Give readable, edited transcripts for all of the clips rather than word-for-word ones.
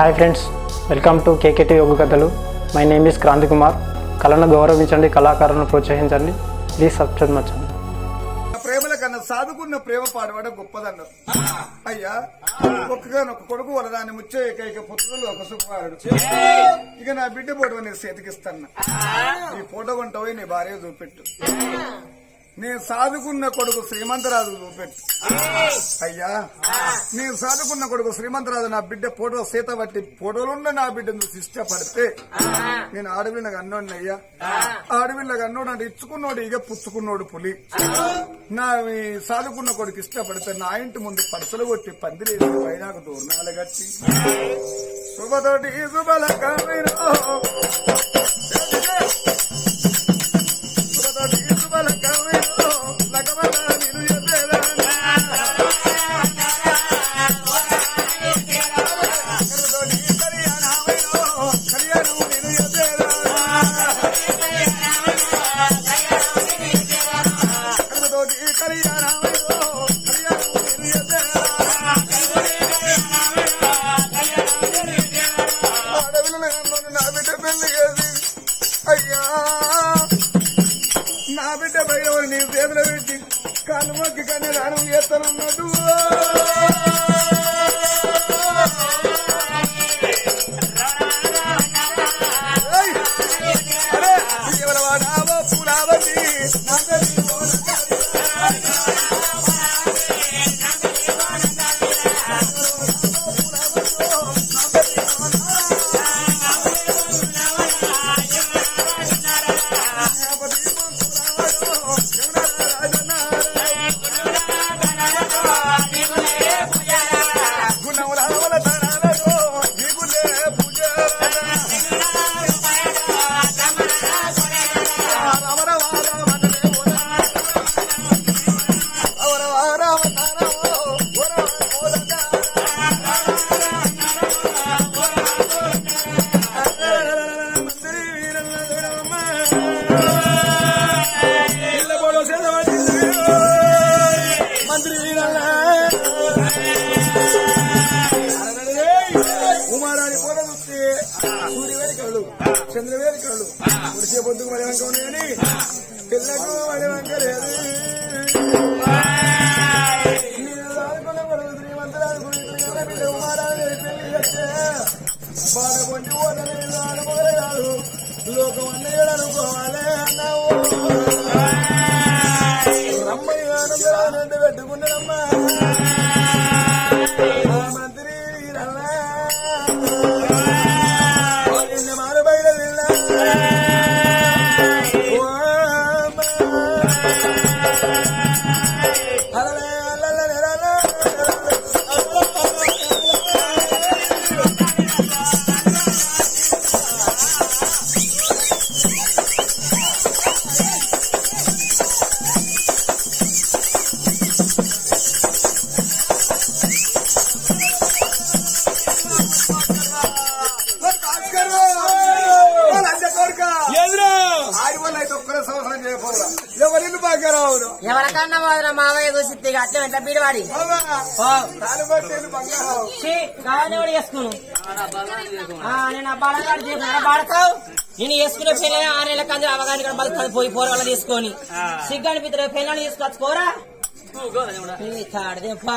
Hi friends, welcome to KK TV ఒగ్గు కథలు. My name is Kranthi Kumar. కళను గౌరవించండి, కళాకారులను ప్రోత్సహించండి. Please subscribe my channel. ప్రేమల కన్నా సాధుకున్న ప్రేమ పాడవాడ గొప్పదన్నారు. అయ్యా, ఒక్కగానొక్క కొడుకు వలదాని ముచ్చే ఏకైక పుత్రుడు ఒక సుకుమారుడు. ఇక నా బిడ్డ ఫోటో నేను చేతికిస్తాను. ఈ ఫోటో కొంటపోయి నీ భార్య చూపెట్టు. నేను సాధుకున్న కొడుకు శ్రీమంతరాజు చూపెట్టు. అయ్యా, నేను సాధుకున్న కొడుకు శ్రీమంతరాజు నా బిడ్డ ఫోటో సీత బట్టి ఫోటోలున్న నా బిడ్డను చూసి ఇష్టపడితే నేను ఆడపిల్లకి అన్నోడిని. అయ్యా, ఆడపిల్లకి అన్నోడు అంటే ఇచ్చుకున్నోడు ఇక పుచ్చుకున్నోడు పులి. నా సాధుకున్న కొడుకు ఇష్టపడితే నా ఇంటి ముందు పచ్చలు కొట్టి పందిరేసి పైనాకు దూర్ణాలు కట్టి శుభతోటి శుభల ఎవరికన్నా పోదురా మావయ్య చూసి అట్లా ఎంత బీడవాడి కావాలి వేసుకును. నేను బాడతావు నేను వేసుకునే పిల్లలు ఆ నెల కంది అవగాహన ఇక్కడ బతుకుతుంది పోయి పోరు వల్ల తీసుకొని సిగ్గు అనిపిస్తున్న పిల్లలు తీసుకొచ్చు పోరా తాడదేపా.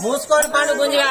موسكور بانو بنجيا.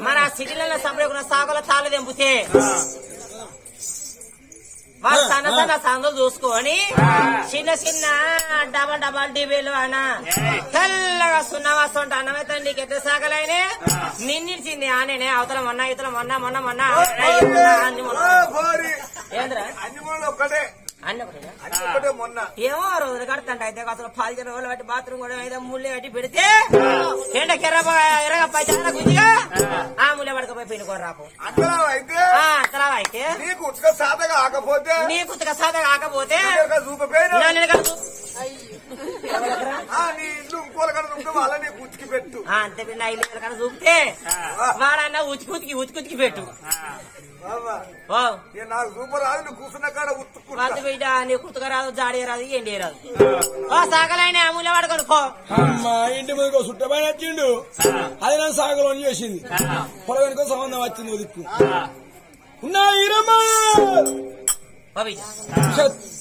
مانا سيدنا سامرة ساغا تالا వాళ్ళు సన్న సన్న సందులు చూసుకొని చిన్న చిన్న డబల్ డబల్ డీబీలు అనా తెల్లగా సున్నవాస్తుంటే అన్నమైతే నీకు ఎత్త సాగలేనే నిన్నిచ్చింది ఆనేనే అవతల మొన్న ఇతల మొన్న మొన్న మొన్న ఏంద్రా అన్నప్పుడు మొన్న ఏమో రోజులు కడతాంట అయితే అసలు 15 రోజులు బట్టి బాత్రూమ్ కూడా ఏదో ముళ్ళే కట్టి పెడితే ఎరగపైగా ఆ ముళ్ళ పడకపోయి పెనుకోరాపు అయితే నీకు ఉత్క సాధ కాకపోతే అంతే పిన్న ఐదు కన్నా చూపితే వాడన్నా ఉతికి పెట్టు బిడ్డ నీ కుతుకరాదు జాడే రాదు ఎండే రాదు ఓ సాగలైన అమూల్య వాడు కొనుక్కో ఇంటి ముందుకో చుట్టపైన వచ్చిండు అది నా సాగలో చేసింది పొలవెనుకో సంబంధం వచ్చింది దిక్కు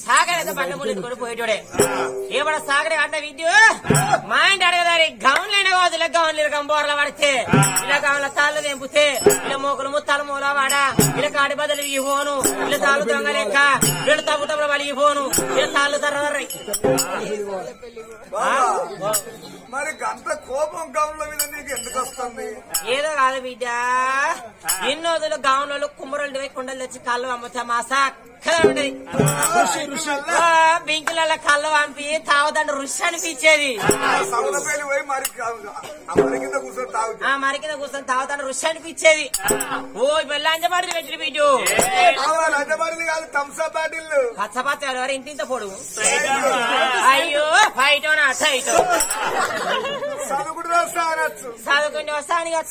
సాగర్ పంట కూడా పోయేటోడే ఏమన్నా సాగర్ అంటే విద్యు మా ఇంటి అడగదారి గౌన్లైన కాదు గౌన్లు గంబోర్ల పడితే ఇలా గౌన్ల తాళ్ళు తెంపితే ఇలా మోకులు ముత్తాలు మూల వాడ ఇలా కాడి బదులు ఇవ్వను ఇలా తాళ్ళు దొంగ లెక్క వీళ్ళు తగ్గుటప్పుడు వాళ్ళు ఇవ్వను ఇలా తాళ్ళు తరలి మరి గంట కోపం గౌన్ల మీద నీకు ఎందుకు వస్తుంది ఏదో కాదు బిడ్డ ఎన్నో రోజులు గౌన్లలో కుమ్మరులు కుండలు తెచ్చి కాళ్ళు అమ్ముతా మా సాక్ బింకుల కళ్ళు పంపి తాగుదండి రుషి అనిపించేది మరి కింద కూర్చొని తాగుతాను రుషి అనిపించేది ఓ వెళ్ళి అంజబాటిలు పెట్టిన బిడ్డు పచ్చపచ్చలు వారు ఇంటింత పొడుగు అయ్యో ఫైటో నైటో చదువుకుంటే వస్తాను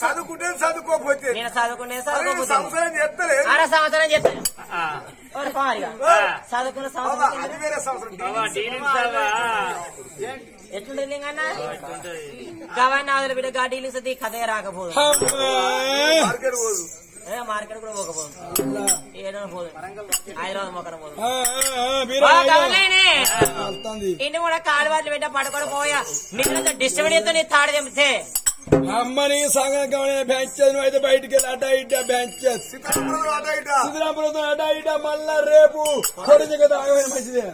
చదువుకుంటే చదువుకోపోతే నేను చదువుకుంటే అరే సంవత్సరం చెప్తాను చదువుకున్న సంవత్సరం ఎట్లుండే అన్నా గవర్న వదిలిపెట్టే గాడీలు సది కథే రాకపోదు మార్కెట్ కూడా పోకపోదు ఏదో పోదు హైదరాబాద్ మొక్కడం పోదు ఇంటి కూడా కాలు వాటిలు పెట్టా పడుకోవడం పోయా నీళ్ళతో డిస్టర్బెన్స్ చేస్తే నీ తాడు తెంపితే అమ్మని సంగం బ్యాంచ్ అయితే బయటికి వెళ్ళి అటా ఇటా బ్యాంచ్ సిద్ధరాపురం అటా ఇటా మళ్ళా రేపు కోడంజ కథ ఆగమైన మంచిదే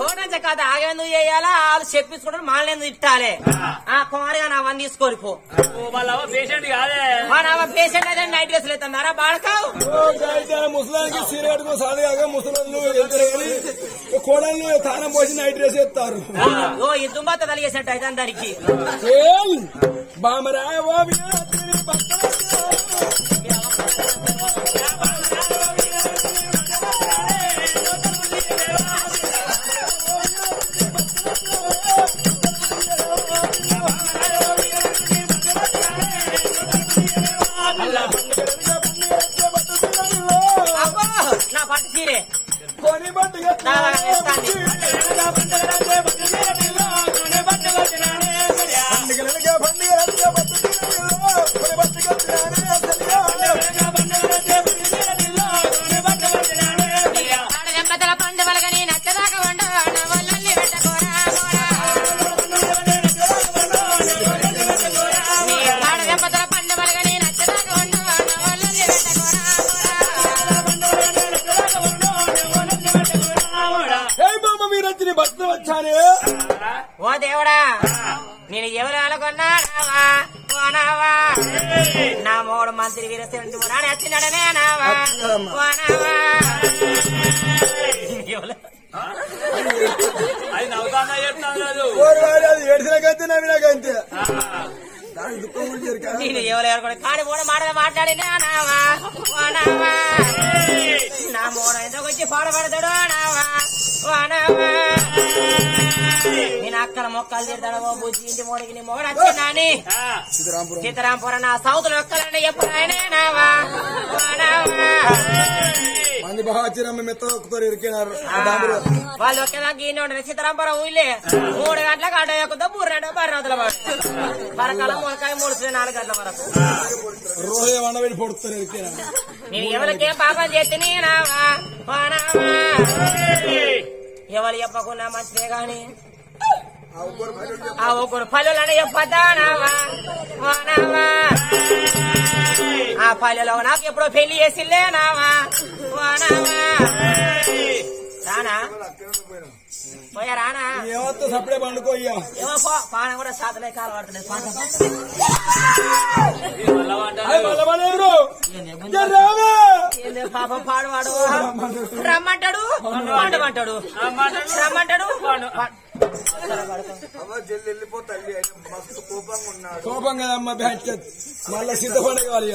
కోడంజ కథ ఆగేందుకు చేయాలా వాళ్ళు చెప్పించుకుంటారు మానేందుకు ఇట్టాలే ఆ కుమారిగా నా అవన్నీ తీసుకోరిపో పేషెంట్ అయితే నైట్ డ్రెస్లు అవుతున్నారా బాడకావు ముసలానికి సీర కట్టుకుని సాధుగా ముసలు కోడళ్ళు తానం పోసి నైట్ డ్రెస్ వేస్తారు ఓ ఇద్దరు మాత్రం కలిగేసినట్టు అయితే అందరికి బామరాయ నా పట్టు తీరే కొని నేను ఎవరు అనుకున్నా నా మూడు మంత్రి వీరసేని వచ్చినాడనే నావా నేను ఎవరు అనుకున్నా కానీ మూడు మాటలు మాట్లాడినా నావా నా మూడు ఎందుకు వచ్చి పాడబడతాడు నావా నేను అక్కడ మొక్కలు తిడతాడు ఓ బుజ్జి ఇంటి మోడికి నీ మొగడు వచ్చిందని సీతారాంపుర నా సౌతులు ఒక్కలండి ఎప్పుడు ఆయన నావా వాళ్ళు ఒకేదానికి ఈయన ఉండే సీతారాంపురం ఊళ్ళే 3 గంటలకు అడ్డ ఎక్కుతా 3 గంటలకు 12 రోజుల వరకాల మూలకాయ 3 గంటల వరకు నేను ఎవరికేం పాపం చేస్తే నావా ఎవరు చెప్పకుండా మంచిదే గాని ఆ ఒక్కరు పల్లెలు చెప్పద్దానావా ఆ పల్లెలో నాకు ఎప్పుడో పెళ్లి చేసిలేనావా రమ్మంటాడు జల్లి వెళ్ళిపోతా మస్తు కోపంగా ఉన్నాడు. కోపం కదమ్మా బ్యాట్ మళ్ళీ సిద్ధపడే వాళ్ళు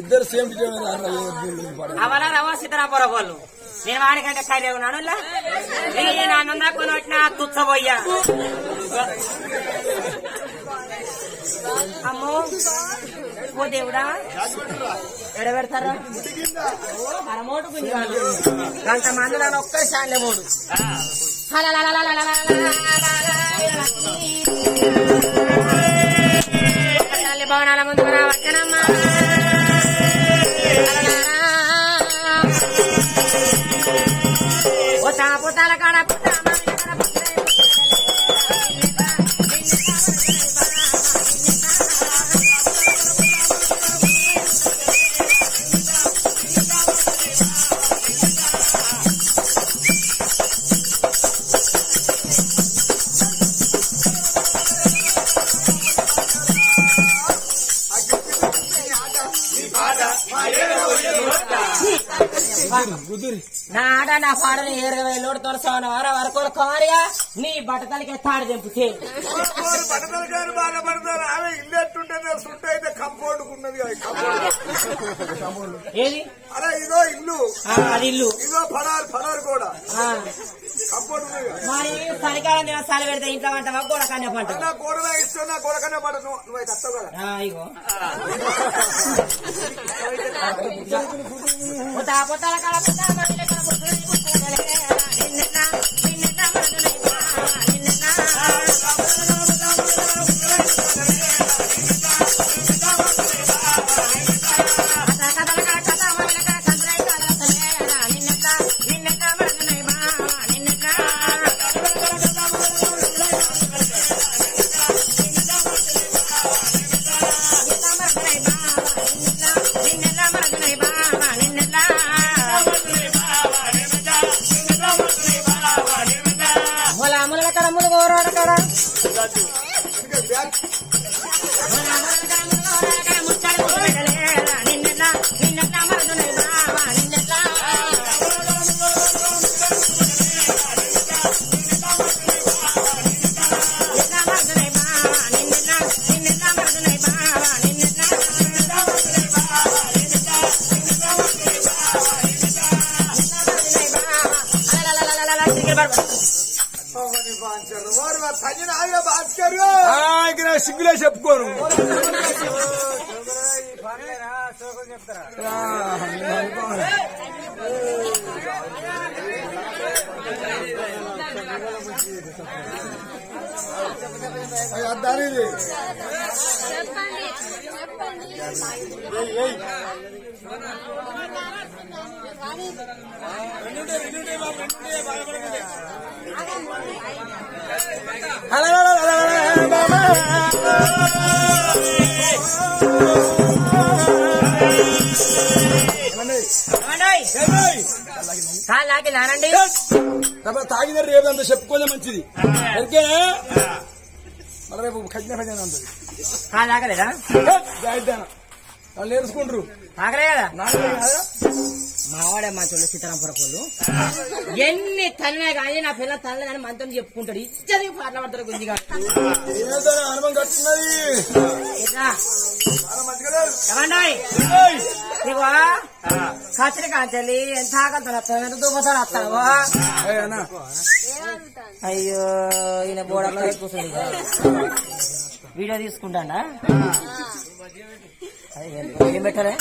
ఇద్దరు సేమ్ అవలా రవా సిద్ధరాపర వాళ్ళు నేను వాడికంటే ఖాళీ ఉన్నాను నేను అన్నం కొని వచ్చిన తుచ్చబోయ్యా అమ్మో ఓ దేవుడా ఎడబెడతారా మరమోటు గంట మందులో ఒక్కరి సాలే మోడు భవనాల ముందు నా వచ్చనమ్మా ఓ తాపుతాల కాడ నాట నా పాడని 20,000 తొలసాను వార వరకు కోరియా నీ బట్టతలకి తాడు దింపుతే బాగా పడతారు అలా ఇల్లు ఎట్టుంటే సుట్టు అయితే కంపౌండ్ ఉన్నది ఏది అలా ఇదో ఇల్లు అది ఇల్లు ఇదో ఫరారు ఫరారు కూడా కంపౌండ్ మరి పరికారం నివసాలు పెడితే ఇంట్లో అంటావా గోడకనే పంట నా గోడలా ఇష్టం నా గోడకనే పంట నువ్వైతే అత్తవు కదా ఇగో పోతాల కాడ సిగ్గులే చెప్పుకోను తాగిన రేపు అంత చెప్పుకోలే మంచిది అందుకే మన రేపు ఖజన ఖజన ఉంటుంది తాగలేదా వాళ్ళు నేర్చుకుంటారు తాగలే కదా మావాడే మంచోళ్ళు సీతారాంపుర పోలు ఎన్ని తల్లినే కానీ నా పిల్లలు తల్లి కానీ మనతో చెప్పుకుంటాడు ఇచ్చది పాటలు పడతారు గురించి కచ్చడి కాంచెల్లి ఎంత ఆకలి దూపసారి వస్తావా అయ్యో ఈయన బోడ కూర్చోండి వీడియో తీసుకుంటాడా ఏం పెట్టాలి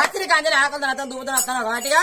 కచ్చడి కాంచెల్లి ఆకలి తర్వాత దూపుతాను వస్తాను వాటిగా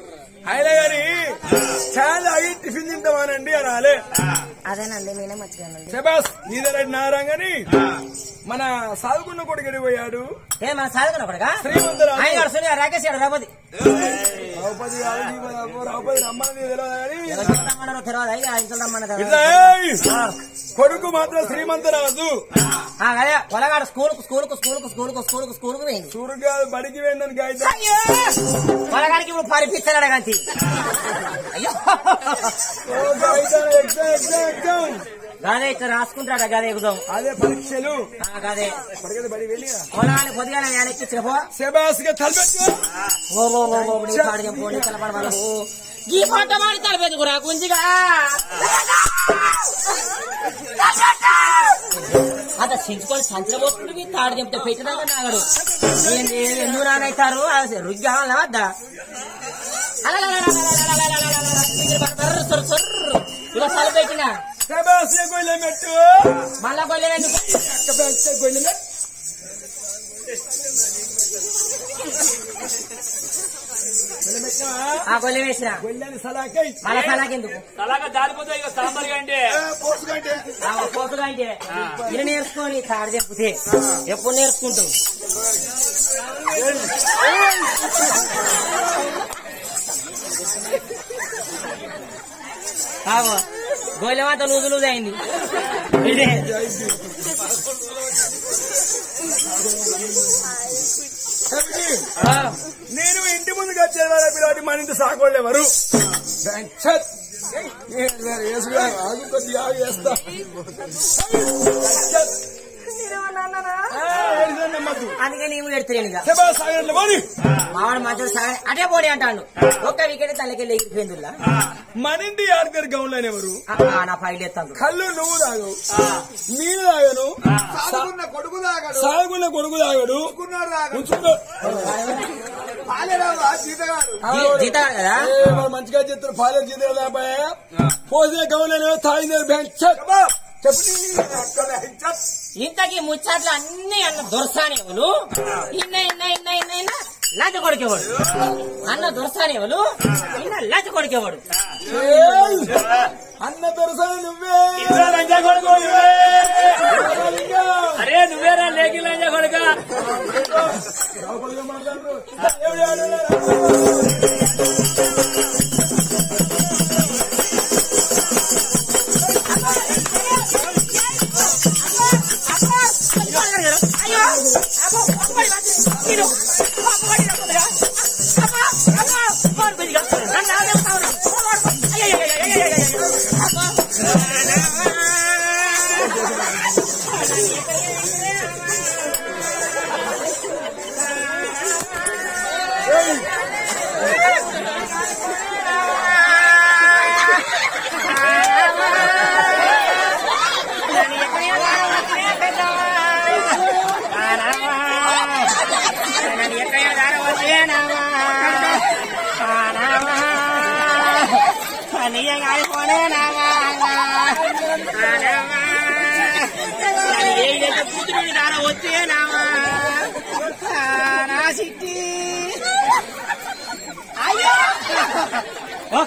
చాలా టిఫిన్ తింటామానండి అనాలే. అదేనండి నేనే మర్చిపోయానండి. శబాస్ నీదరెడ్డి నారాంగని మన సాధుకున్న కొడుకు ఎడిపోయాడు. ఏ మన సాధుకున్న కొడుక శ్రీమంతుడు రాకేష్ గారు రాబోది ద్రౌపది ద్రౌపది రమ్మని తెలియదు. కొడుకు మాత్రం శ్రీమంతురాజు అదే పొలగాడు స్కూల్కు చూరుగా బడికి వెళ్ళాను పొలగాడికి ఇప్పుడు పరిపిస్తాడు కాంతి. అయ్యో అదే ఇక్కడ రాసుకుంటాడు గదే ఎగుదాం అదే పరీక్షలు అదే పొలాన్ని పొద్దుగా ఎక్కించిన పోగా తలపెట్టు ఈ పంట మాడి తలపెట్టుకురా గుంజిగా అత చించుకొని సంచర పోతుంది మీ తాడు చెప్తే పెట్టినాక నాగడు ఎందుకు నానవుతారు రుచి కావాలా వద్దా ఇలా తల పెట్టినా మళ్ళా గొల్లె పోతుగాంటే ఇది నేర్చుకొని తాడు చెప్తే ఎప్పుడు నేర్చుకుంటావు గోళ్ళ మాత లూజు లూజ్ అయింది. ఇదే నేను ఇంటి ముందుకు వచ్చేవారు మన ఇంటి సాగోళ్ళు ఎవరు చేస్తా అందుకే నేను మావాడు మధ్య సాగర్ అటే పోడి అంటాడు ఒక్క వికెట్ తనకెళ్ళి ఎగిరిపోయిందిలా మనింటి ఆర్గర్ గౌన్ లోనేవారు నా పైలు ఎత్తాను కళ్ళు నువ్వు తాగవు నేను తాగను సాగున్న కొడుకు తాగడు జీతగాడు కదా మంచిగా చెప్తారు పాలేరు జీతగా తాపాయా పోసిన గౌన్లో తాగినారు ఇంతకీ ముచ్చట్లు అన్ని అన్న దొరసానేవులు ఇన్న ఇన్న ఇన్న ఇన్న ఇన్న లజ్జ కొడికేవాడు అన్న దొరసానేవులు ఇన్న లజ్జ కొడికేవాడు అన్న దొరసాని నువ్వే లంజా కొడుకు అరే నువ్వేరా లేకి లంజా కొడుక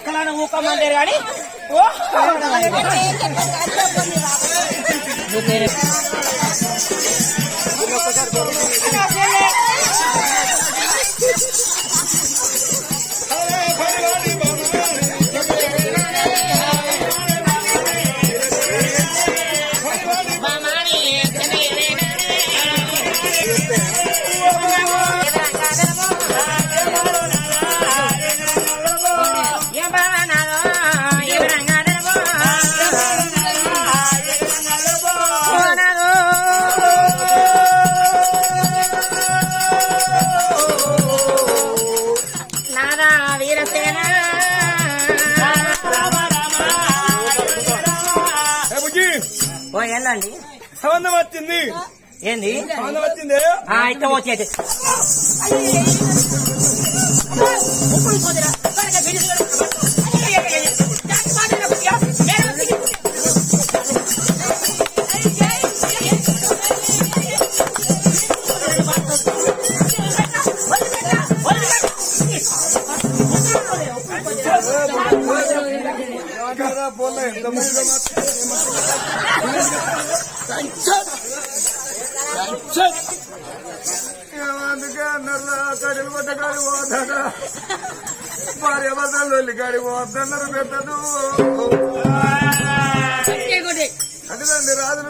ఒక్కలానే ఊకమంటే కానీ సంబంధం వచ్చింది ఏంది సంబంధం వచ్చింది ఇష్టం వచ్చేది రాజుల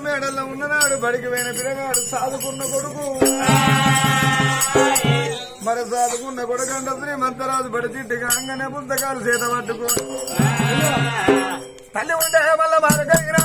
మేడల్లో ఉన్ననాడు బడికి పోయిన పిల్లగాడు సాధుకున్న కొడుకు మరి సాధుకున్న కొడుకంట శ్రీమంతరాజు బడి తిట్టి కాంగనే పుస్తకాలు చేత పట్టుకోడు తల్లి ఉండే మళ్ళా మరకరిగిరా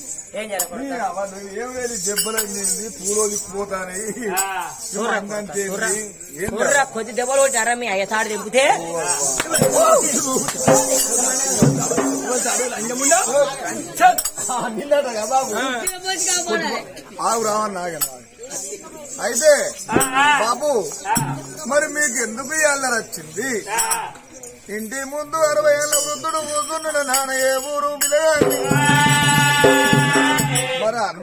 ఏం రైలు దెబ్బలైంది పూలో దిక్కుపోతాయి కొద్ది దెబ్బలు అరమి అయ్యాడు దింపితే ఆవు రావని నాగన్నా అయితే బాబు మరి మీకు ఎందుకు అల్లరి వచ్చింది ఇంటి ముందు 60 ఏళ్ల వృద్ధుడు కూర్చున్నాడు నాన్న ఏ ఊరు పిల్లగాని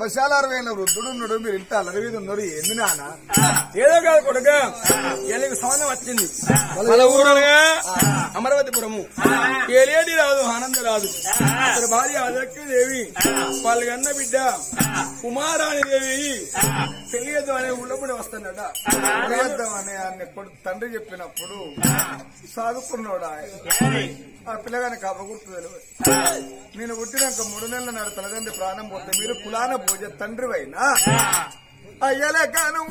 మరి 60 ఏళ్ల వృద్ధుడు ఉన్నాడు మీరు ఇంత అల్లరి మీద ఉన్నారు ఏంది నాన్న ఏదో కాదు కొడుక ఏళ్ళకి సంబంధం వచ్చింది వాళ్ళ ఊరలుగా అమరావతిపురము ఏలేది రాదు ఆనందరాజు అతని భార్య అదక్కిదేవి వాళ్ళకన్న బిడ్డ కుమారాణి దేవి తెలియదు అనే ఊళ్ళప్పుడు వస్తానట తెలియద్దాం అనే ఆయన తండ్రి చెప్పినప్పుడు సాధుకున్నాడు ఆ పిల్లగాని కాపగుర్తు తెలియదు నేను పుట్టినాక 3 నెలల నాడు తలదండ్రి ప్రాణం పోతే మీరు కులాన పూజ తండ్రి అయినా అయ్యలే కాను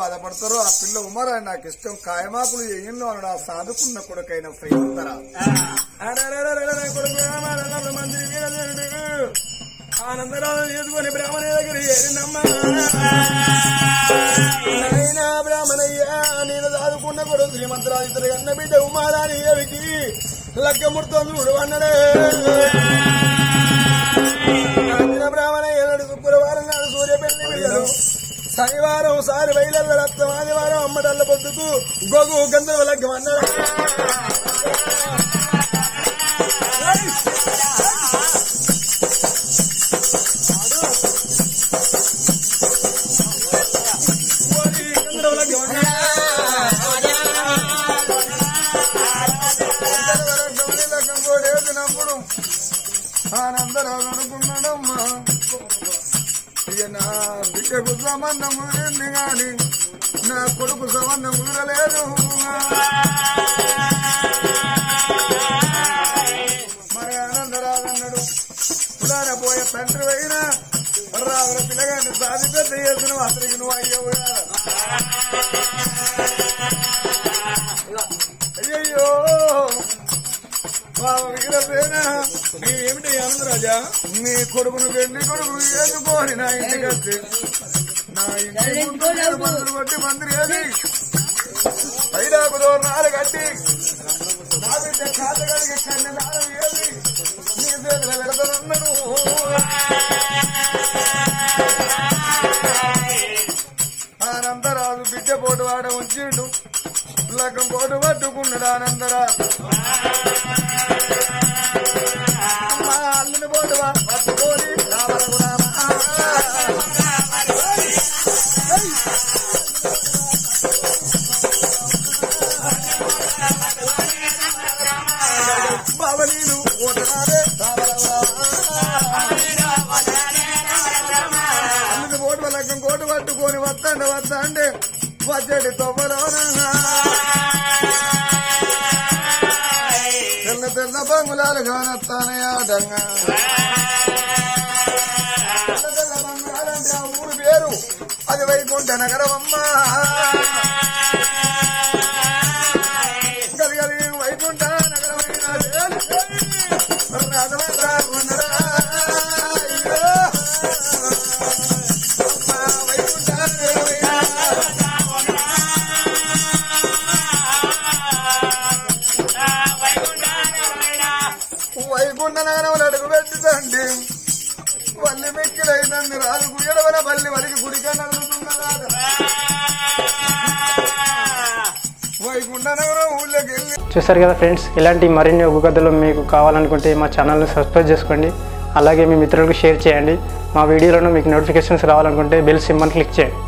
బాధపడతారు ఆ పిల్ల ఉమర్ అని నాకు ఇష్టం కాయమాకులు ఎన్నో అన్నాడు ఆ సాధుకున్న కొడుకైన ప్రయోజనరా ఆనందరాజు చేసుకుని బ్రాహ్మణ దగ్గర ఏరినమ్మా బ్రాహ్మణయ్యా నేను సాధుకున్న కొడుకు శ్రీమంతరాజు ఇతర అన్న బిడ్డ ఉమారాని ఏవికి లగ్గముడుతోంది చూడు అన్నాడే బ్రాహ్మణయ్య శుక్రవారం నాడు సూర్యపెళ్లి వెళ్ళారు శనివారం సారి బయలల్ల రక్తం ఆదివారం అమ్మడల్ల పొద్దుకు గొగు గంధర్వ లగ్గం అన్నారు సంబంధం కుదిరింది కాని నా కొడుకు సంబంధం కుదరలేదు మరి ఆనందరాజు అన్నాడు పురాణ పోయే తండ్రి అయినా రావుల పిల్లగాన్ని సాధి పెద్ద చేసిన అతనికి నువ్వు అయ్యో బాబు విగ్రహేనా నీవేమిటి ఆనందరాజా నీ కొడుకును పెళ్లి కొడుకు ఎందుకోని నా ఇంటికి వచ్చి మందులు కొట్టి మందిరి అని పైదాకు దూరాలు కట్టి నా బిడ్డ చేతగాడికి కన్ను దానం ఏది నీ చేతిలో పెడతానన్నాడు ఆనందరాజు బిడ్డ పోటు వాడ ఉంచిండు లగ్గం పోటు పట్టుకున్నాడు ఆనందరాజు అల్లుని పోటు పట్టుకోని వచ్చేటి తొబ్బలోనా తెల్ల తెల్ల బంగులాలు కానొస్తానే ఆటంగా తెల్ల తెల్ల బంగులాలంటే ఆ ఊరు పేరు అది వైకుంఠ నగరమమ్మ గది గది వైకుంఠ నగరమైన వైకుంఠనాన అడుగు పెట్టండి వల్లి మెక్కిలైన రాజు గుడియడవల వల్లి వలికి గుడిగా నడుస్తున్నదాదా వైకుంఠనగరం ఊళ్ళోకి వెళ్ళి చూస్తారు కదా ఫ్రెండ్స్. ఇలాంటి మరిన్ని ఒగ్గు కథలు మీకు కావాలనుకుంటే మా ఛానల్ని సబ్స్క్రైబ్ చేసుకోండి, అలాగే మీ మిత్రులకు షేర్ చేయండి. మా వీడియోలను మీకు నోటిఫికేషన్స్ రావాలనుకుంటే బెల్ సింబల్ క్లిక్ చేయండి.